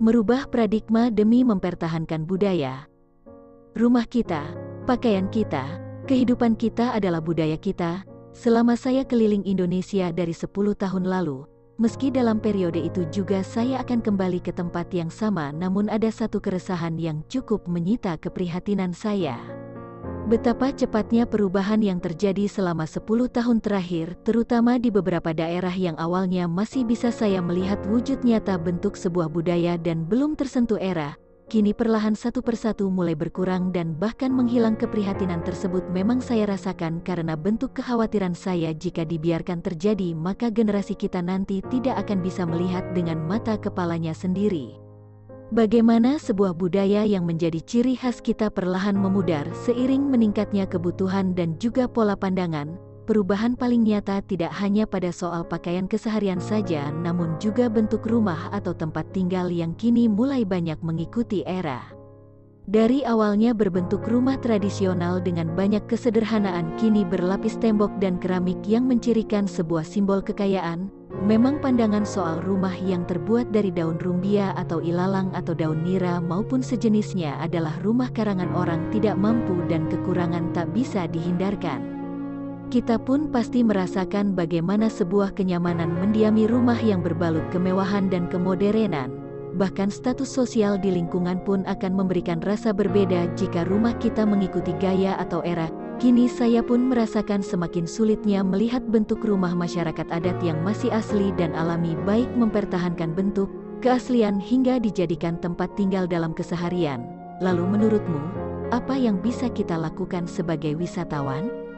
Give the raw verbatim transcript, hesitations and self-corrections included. merubah paradigma demi mempertahankan budaya. Rumah kita, pakaian kita, kehidupan kita adalah budaya kita. Selama saya keliling Indonesia dari sepuluh tahun lalu, meski dalam periode itu juga saya akan kembali ke tempat yang sama, namun ada satu keresahan yang cukup menyita keprihatinan saya. Betapa cepatnya perubahan yang terjadi selama sepuluh tahun terakhir, terutama di beberapa daerah yang awalnya masih bisa saya melihat wujud nyata bentuk sebuah budaya dan belum tersentuh era, kini perlahan satu persatu mulai berkurang dan bahkan menghilang. Keprihatinan tersebut memang saya rasakan karena bentuk kekhawatiran saya jika dibiarkan terjadi maka generasi kita nanti tidak akan bisa melihat dengan mata kepalanya sendiri. Bagaimana sebuah budaya yang menjadi ciri khas kita perlahan memudar seiring meningkatnya kebutuhan dan juga pola pandangan. Perubahan paling nyata tidak hanya pada soal pakaian keseharian saja, namun juga bentuk rumah atau tempat tinggal yang kini mulai banyak mengikuti era. Dari awalnya berbentuk rumah tradisional dengan banyak kesederhanaan, kini berlapis tembok dan keramik yang mencirikan sebuah simbol kekayaan. Memang pandangan soal rumah yang terbuat dari daun rumbia atau ilalang atau daun nira maupun sejenisnya adalah rumah karangan orang tidak mampu dan kekurangan tak bisa dihindarkan. Kita pun pasti merasakan bagaimana sebuah kenyamanan mendiami rumah yang berbalut kemewahan dan kemodernan. Bahkan status sosial di lingkungan pun akan memberikan rasa berbeda jika rumah kita mengikuti gaya atau era. Kini saya pun merasakan semakin sulitnya melihat bentuk rumah masyarakat adat yang masih asli dan alami, baik mempertahankan bentuk keaslian hingga dijadikan tempat tinggal dalam keseharian. Lalu menurutmu, apa yang bisa kita lakukan sebagai wisatawan?